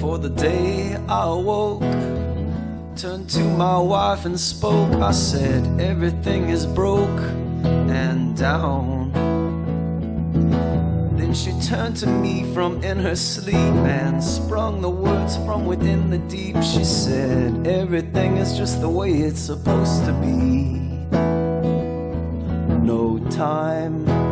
for the day I awoke. Turned to my wife and spoke. I said, everything is broke and down. Then she turned to me from in her sleep and sprung the words from within the deep. She said, everything is just the way it's supposed to be. No time